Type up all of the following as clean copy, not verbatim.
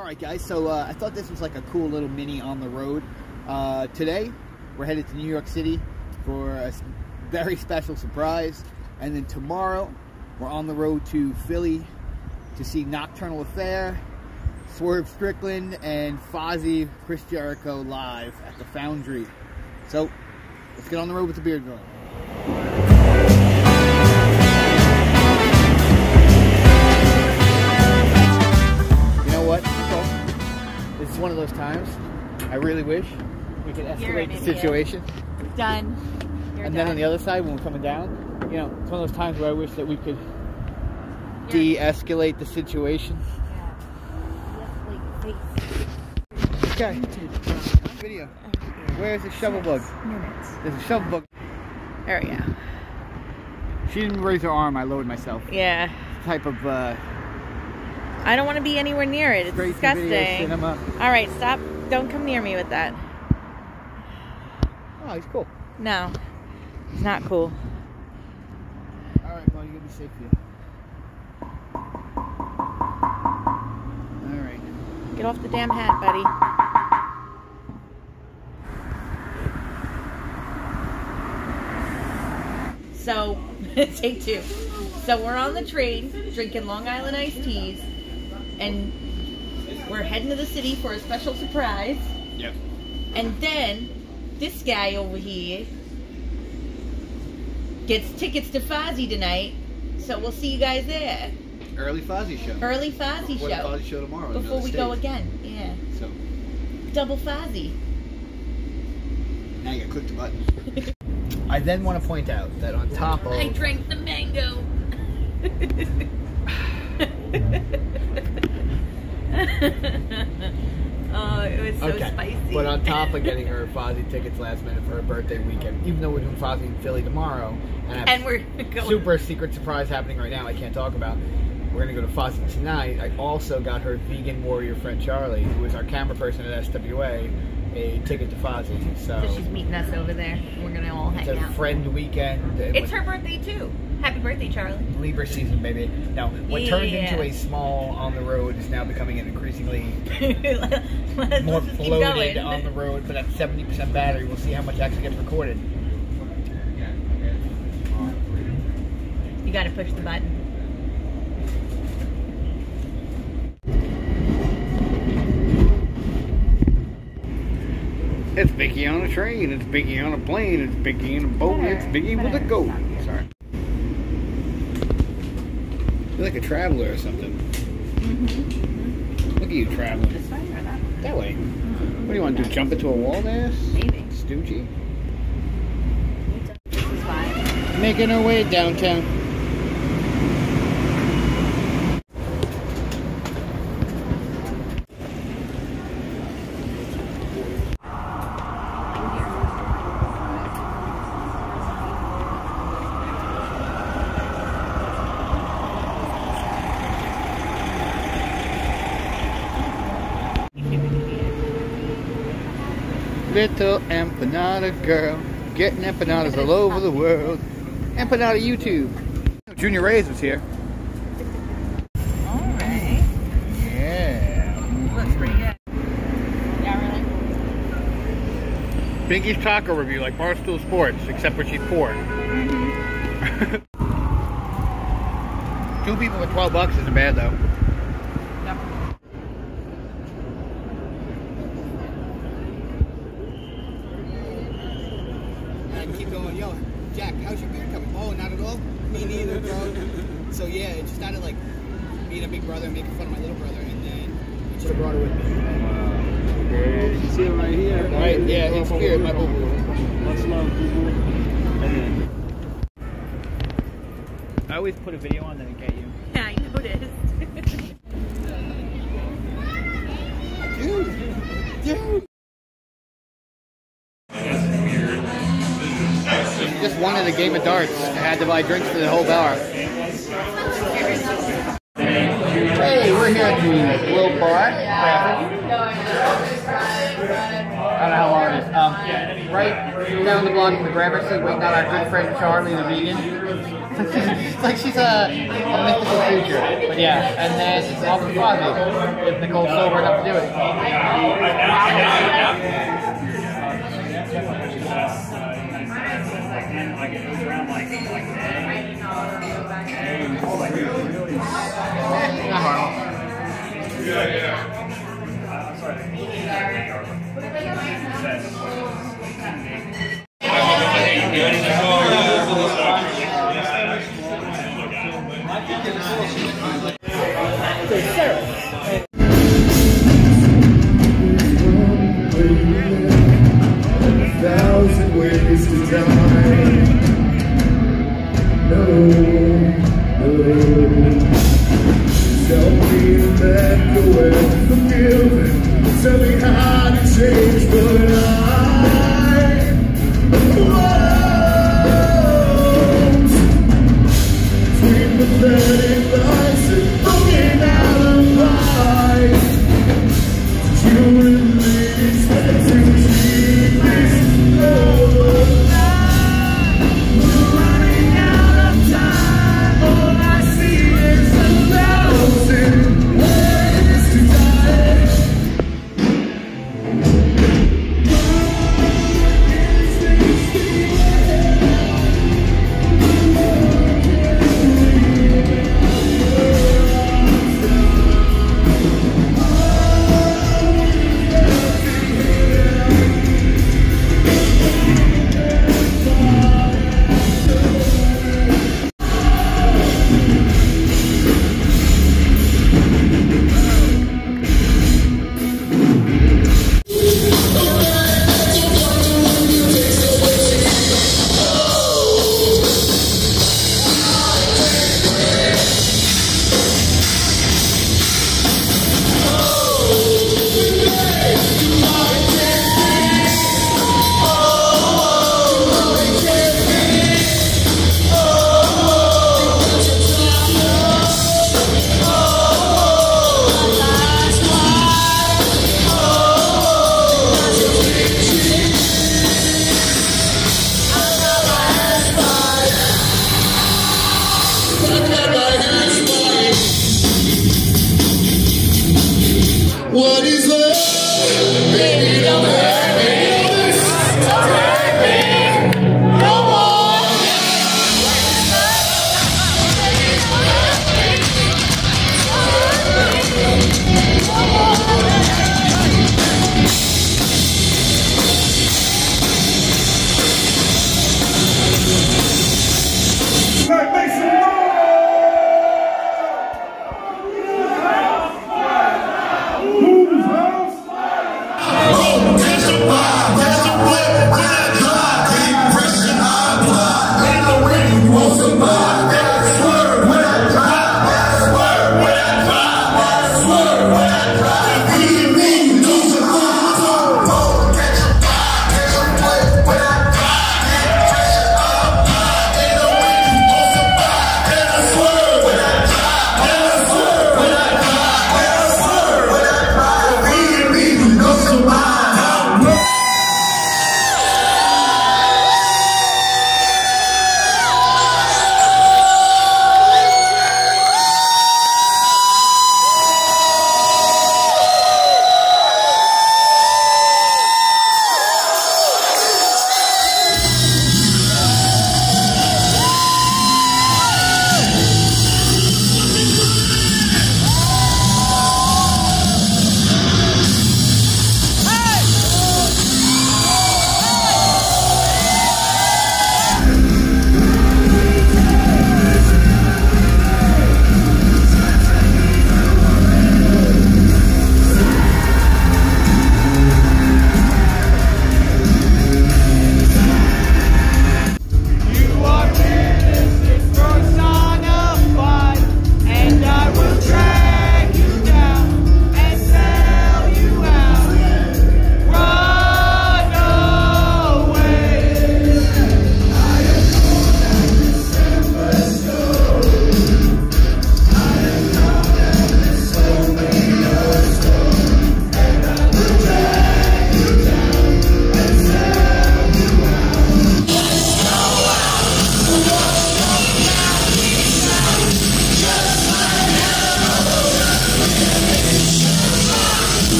Alright guys, so I thought this was like a cool little mini on the road. Today we're headed to New York City for a very special surprise, and then tomorrow we're on the road to Philly to see Nocturnal Affair, Swerve Strickland, and Fozzy, Chris Jericho live at the Foundry. So let's get on the road with the beard going. You know what? It's one of those times I really wish we could escalate the situation. Done. Then on the other side, when we're coming down, you know, it's one of those times where I wish that we could de-escalate the situation. Okay. Video. Where's the shovel bug? There's a shovel bug. There we go. She didn't raise her arm. I lowered myself. Yeah. It's type of. I don't want to be anywhere near it. It's disgusting. All right, stop. Don't come near me with that. Oh, he's cool. No, he's not cool. All right, buddy, you'll be safe here. Get off the damn hat, buddy. So, take two. So we're on the train, drinking Long Island iced teas, and we're heading to the city for a special surprise. Yep. And then, this guy over here gets tickets to Fozzy tonight, so we'll see you guys there. Early Fozzy show. Early Fozzy show. Fozzy show tomorrow. Before we go again, yeah. So. Double Fozzy. Now you gotta click the button. I then want to point out that on top of... I drank the mango. Oh, it was so spicy. But on top of getting her Fozzy tickets last minute for her birthday weekend, even though we're doing Fozzy in Philly tomorrow, and we're going... super secret surprise happening right now I can't talk about. We're going to go to Fozzy tonight. I also got her vegan warrior friend Charley, who is our camera person at SWA, a ticket to Fozzy. So she's meeting us over there. We're going to all hang out. It's a friend weekend. It's her birthday, too. Happy birthday, Charley. Libra season, baby. Now, what turned into a small on the road is now becoming an increasingly more bloated on the road. But at 70% battery, we'll see how much actually gets recorded. You got to push the button. It's Binky on a train, it's Binky on a plane, it's Binky in a boat, it's Binky with a goat. Sorry. You're like a traveler or something. Mm-hmm. Look at you traveling. This way or that way? That way. Mm-hmm. What do you want to do, jump into a wall there? Maybe. Stoogie. Making our way downtown. Little empanada girl, getting empanadas all over the world. Empanada YouTube. Junior Ray's was here. Alright. Yeah. Looks pretty good. Yeah, really. Binky's taco review, like Barstool Sports, except for she's poor. Mm-hmm. Two people with 12 bucks isn't bad though. Jack, how's your beard coming? Oh, not at all? Me neither, bro. So yeah, it just started like being a big brother and making fun of my little brother, and then it just brought her with me. You can see it right here. Right, yeah, it's weird. My old I always put a video on that and get you. Yeah, I noticed. Dude! Just wanted a game of darts. I had to buy drinks for the whole bar. Hey, we're here at the Will Bar. I don't know how long it is. Right down the block from the Grammar Street, waiting on our good friend Charley, the vegan. It's like she's a mythical creature. But yeah, and then it's all for Fozzy, if Nicole's sober enough to do it.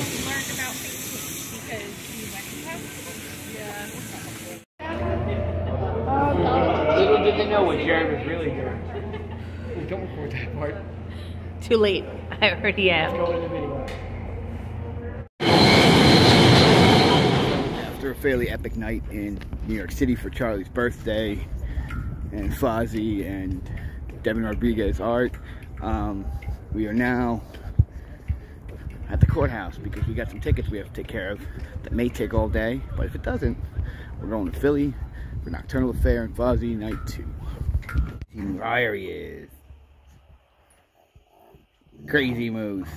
we learned about Facebook because you went to Facebook. Yeah. Little did they know what Jared was really doing. Don't record that part. Too late. I already am. Go in the video. After a fairly epic night in New York City for Charley's birthday and Fozzy and Devin Rodriguez art, we are now at the courthouse because we got some tickets we have to take care of that may take all day, but if it doesn't, we're going to Philly for Nocturnal Affair and Fozzy night 2. Ryrie is Crazy Moose.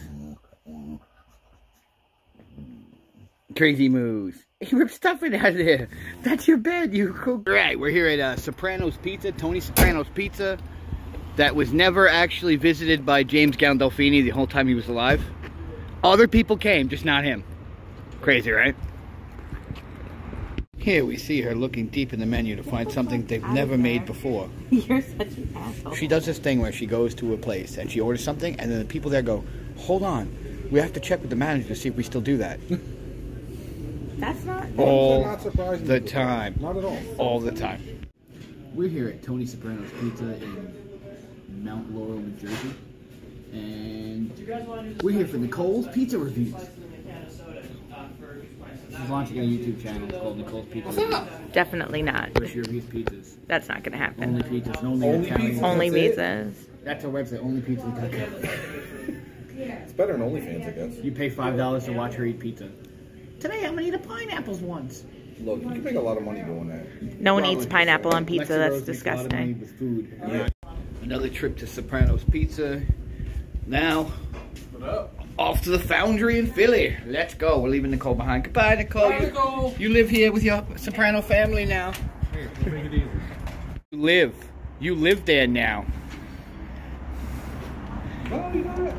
Crazy Moose. He ripped stuff in out of there. That's your bed, you cook. Right, we're here at Soprano's Pizza, Tony Soprano's Pizza, that was never actually visited by James Gandolfini the whole time he was alive. Other people came, just not him. Crazy, right? Here we see her looking deep in the menu to find something they've never made before. You're such an asshole. She does this thing where she goes to a place and she orders something and then the people there go, hold on, we have to check with the manager to see if we still do that. That's not all the time. Not at all. All the time. We're here at Tony Soprano's Pizza in Mount Laurel, New Jersey. And we're here for Nicole's Pizza Reviews. She's launching a YouTube channel called Nicole's Pizza Reviews. Definitely not. Where she reviews pizzas. That's not going to happen. Only pizzas. Only pizzas. Only pizzas. That's our website, onlypizzas.com. It's better than OnlyFans, I guess. You pay $5 to watch her eat pizza. Today I'm going to eat a pineapples once. Look, you can make a lot of money doing that. No one eats pineapple on pizza. That's disgusting. With food. Yeah. Another trip to Soprano's Pizza. Now, off to the Foundry in Philly. Let's go. We're leaving Nicole behind. Goodbye, Nicole. Bye, Nicole. You live here with your Soprano family now. Here, we'll make it easy. You live there now. Well, you know,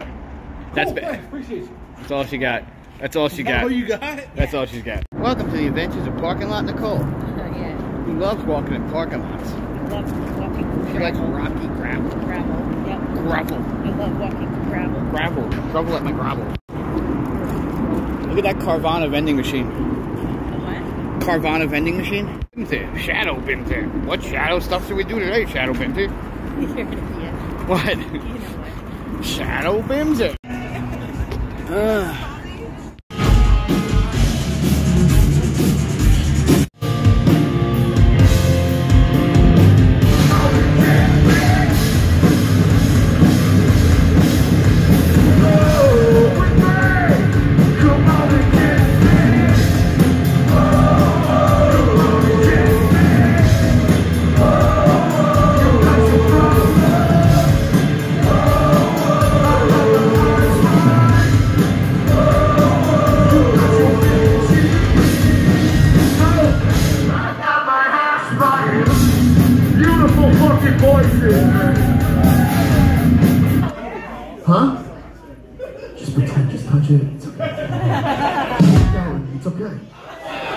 that's cool, bad. Appreciate you. That's all she got. That's all she got. Oh, you got it? That's all she's got. Welcome to the adventures of Parking Lot Nicole. Yeah. She loves walking in parking lots. I love walking. She likes rocky gravel. Gravel, yep. Gravel. I love walking gravel. Gravel. Trouble at my gravel. Look at that Carvana vending machine. What? Carvana vending machine. Shadow bin there. What shadow stuff should we do today, Shadow Binter? Yeah. What? You know what? Shadow Binter.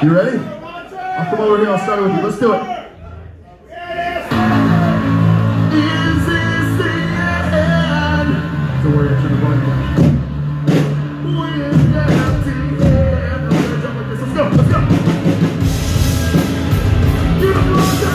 You ready? I'll come over here, I'll start it with you. Let's do it. Is this the end? Don't worry, I turned the volume down. We're down to the end. I'm gonna jump like this. Let's go, let's go. Get up, let's go.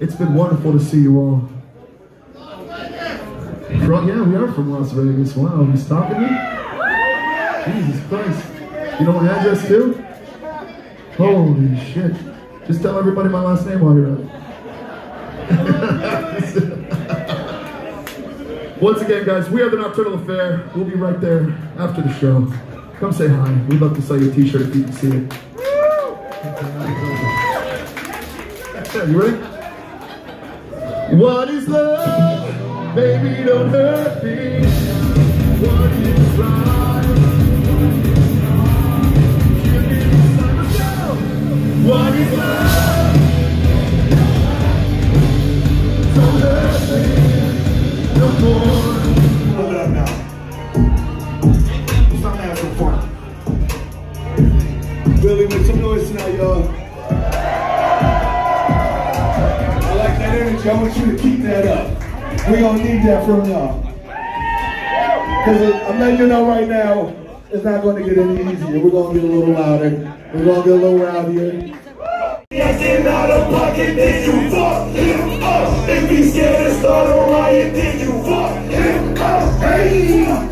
It's been wonderful to see you all. Yeah, we are from Las Vegas. Wow, we stopping you? Jesus Christ. You know my address too? Holy shit. Just tell everybody my last name while you're at. Once again, guys, we are the Nocturnal Affair. We'll be right there after the show. Come say hi. We'd love to sell you a t-shirt if you can see it. You ready? What is love? Baby, don't hurt me. What is life? Give me some of What is love? So nothing, no more. Pull it up now. It's time to have some fun. Really, make some noise tonight, y'all. I like that energy. I want you to keep that up. We gonna need that from y'all. Because I'm letting you know right now, it's not going to get any easier. We're going to get a little louder. We're going to get a little rowdier. Getting out of pocket, then you fuck him up. If he's scared to start a riot, then you fuck him up. Hey, fuck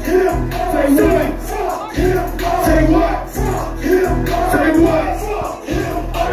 him up. Say what? Fuck him up. Say what? Fuck him up. Say what? Fuck him up.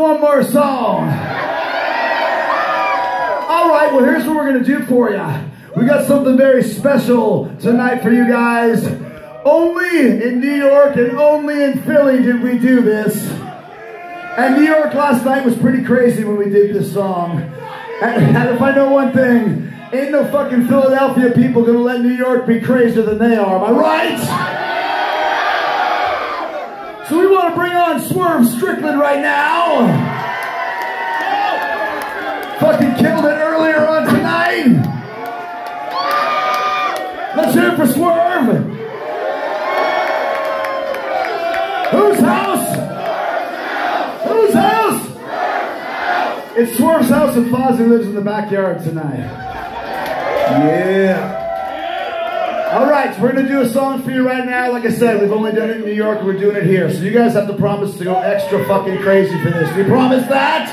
one more song. All right, well, here's what we're going to do for you. We got something very special tonight for you guys. Only in New York and only in Philly did we do this. And New York last night was pretty crazy when we did this song. And if I know one thing, ain't no fucking Philadelphia people going to let New York be crazier than they are. Am I right? So we want to bring on Swerve Strickland right now. Fucking killed it earlier on tonight. Let's hear it for Swerve. Whose house? Whose house? It's Swerve's house and Fozzy lives in the backyard tonight. Yeah. All right, so we're going to do a song for you right now. Like I said, we've only done it in New York and we're doing it here. So you guys have to promise to go extra fucking crazy for this. Do you promise that?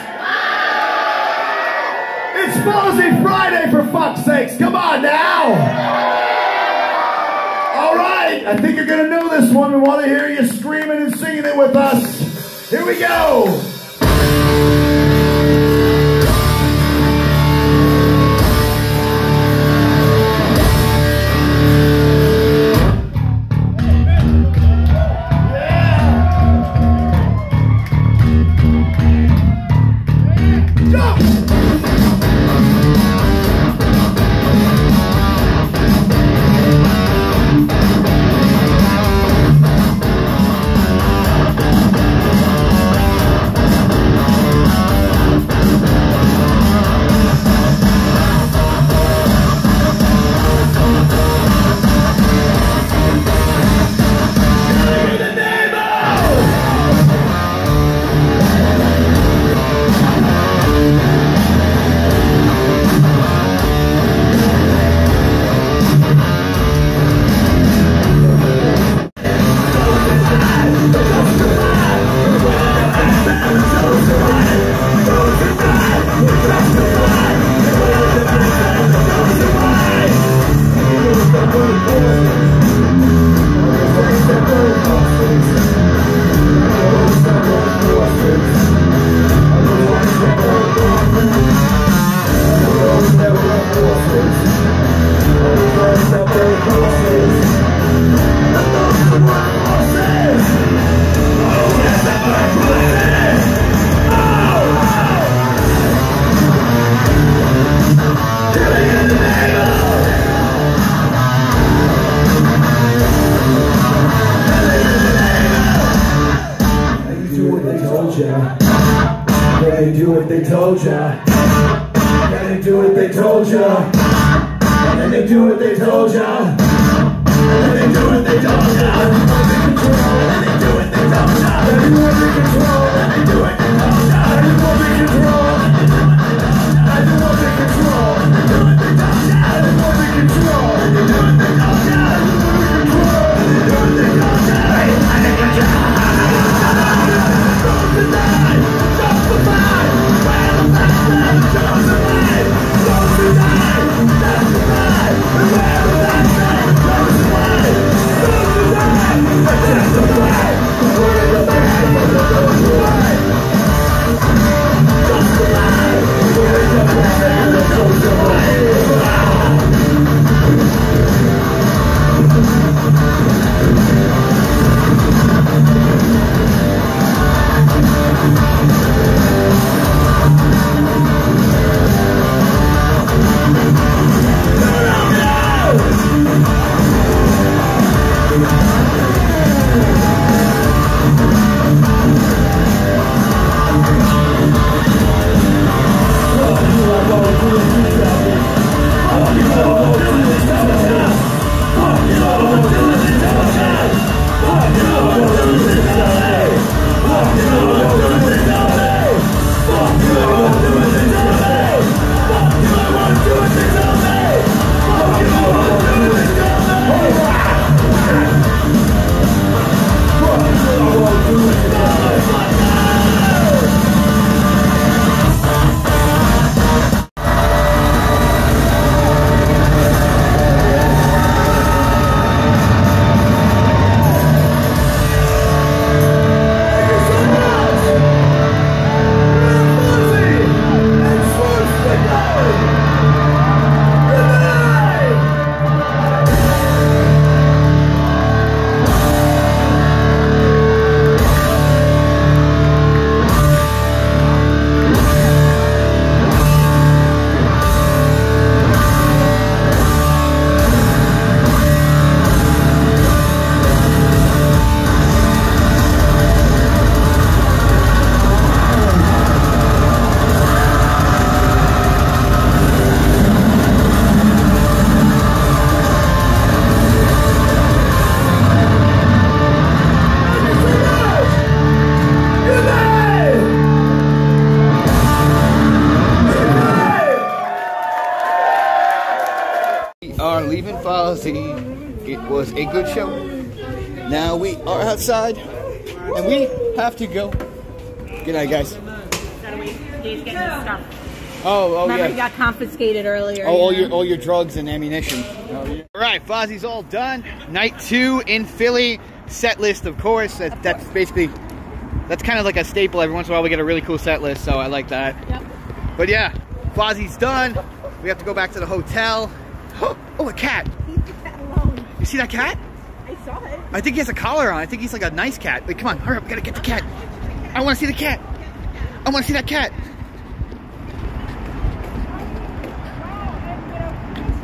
It's Fozzy Friday, for fuck's sakes. Come on now. All right. I think you're going to know this one. We want to hear you screaming and singing it with us. Here we go. Don't Cleveland Fozzy. It was a good show. Now we are outside, and we have to go. Good night, guys. He's getting his stuff. Remember, yeah. He got confiscated earlier. Oh, all your drugs and ammunition. Oh, yeah. All right, Fozzy's all done. Night 2 in Philly. Set list, of course. That's basically, that's kind of like a staple. Every once in a while, we get a really cool set list, so I like that. Yep. But yeah, Fozzy's done. We have to go back to the hotel. Oh, a cat. Leave the cat alone. You see that cat? I saw it. I think he has a collar on. I think he's like a nice cat. Wait, come on, hurry up. We gotta get the cat. I want to see the cat. I want to see that cat.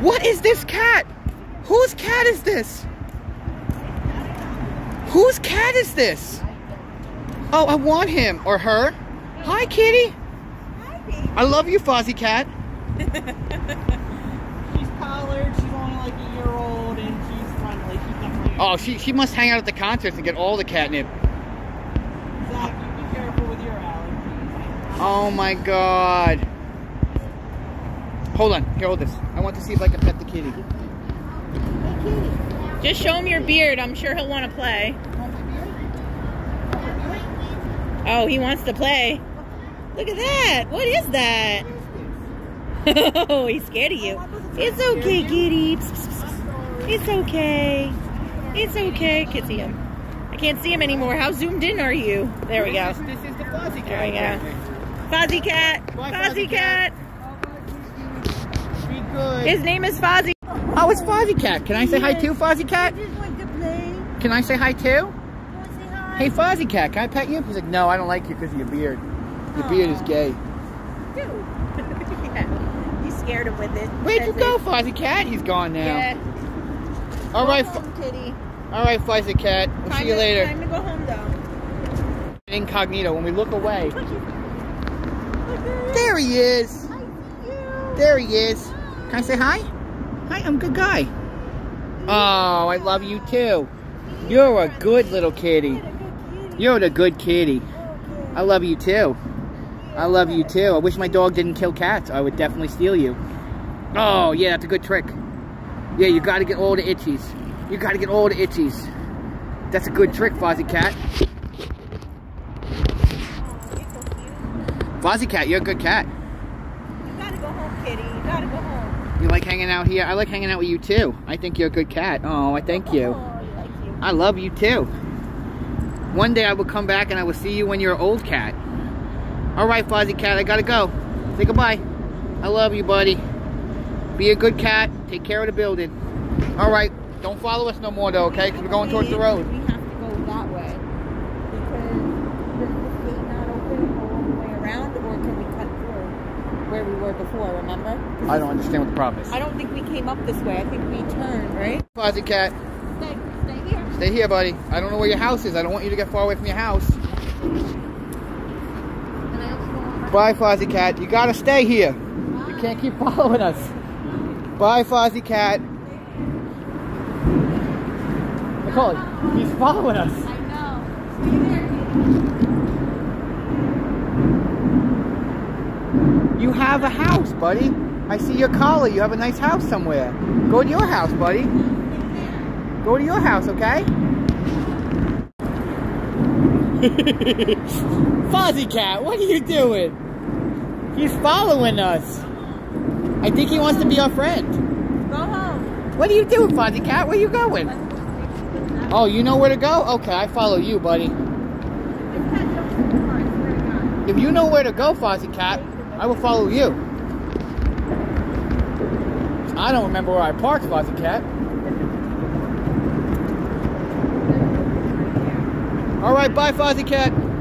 What is this cat? Whose cat is this? Whose cat is this? Oh, I want him or her. Hi, kitty. I love you, Fozzy cat. She's collared. She's only like a year old, and she's friendly. She's definitely. Oh, she must hang out at the concerts and get all the catnip. Zach, you be careful with your allergies. Oh my God. Hold on. Here, hold this. I want to see if I can pet the kitty. Hey, kitty. Just show him your beard. I'm sure he'll want to play. Oh, he wants to play. Look at that! What is that? Oh, he's scared of you. It's okay, kitty. It's okay. It's okay. I can't see him. I can't see him anymore. How zoomed in are you? There we go. This is the Fozzy cat. There we go. Fozzy cat. Fozzy cat. Be good. His name is Fozzy. Oh, it's Fozzy cat. Can I say hi too, Fozzy cat? Can I say hi too? Hey, Fozzy cat, can I pet you? He's like, no, I don't like you because of your beard. Your beard is gay. Dude. Yeah. You scared him with it. Where'd you go, Fozzy cat? He's gone now. Yeah. All right, kitty. All right, Fozzy cat. We'll see you later. Time to go home, though. Incognito. When we look away. There he is. I see you. There he is. Hi. Can I say hi? Hi, I'm a good guy. Oh, I love you too. You're a good little kitty. You're the good kitty. I love you too. I love you too. I wish my dog didn't kill cats. I would definitely steal you. Oh yeah, that's a good trick. Yeah, you gotta get all the itchies. You gotta get all the itchies. That's a good trick, Fozzy cat. Fozzy cat, you're a good cat. You gotta go home, kitty. You gotta go home. You like hanging out here? I like hanging out with you too. I think you're a good cat. Oh, I thank you. I love you too. One day I will come back and I will see you when you're an old cat. All right, Fozzy cat, I gotta go. Say goodbye. I love you, buddy. Be a good cat. Take care of the building. All right, don't follow us no more though, okay? Because we're going towards the road. We have to go that way because the gate not open all the way around, or can we cut through where we were before? Remember? I don't understand what the problem is. I don't think we came up this way. I think we turned, right? Fozzy cat. Stay here, buddy. I don't know where your house is. I don't want you to get far away from your house. Bye, Fozzy cat. You gotta stay here. You can't keep following us. Bye, Fozzy cat. Nicole, he's following us. I know. You have a house, buddy. I see your collar. You have a nice house somewhere. Go to your house, buddy. Go to your house, okay? Fozzy cat, what are you doing? He's following us. I think he wants to be our friend. Go home. What are you doing, Fozzy cat? Where are you going? Oh, you know where to go? Okay, I follow you, buddy. If you know where to go, Fozzy cat, I will follow you. I don't remember where I parked, Fozzy cat. All right, bye, Fozzy cat.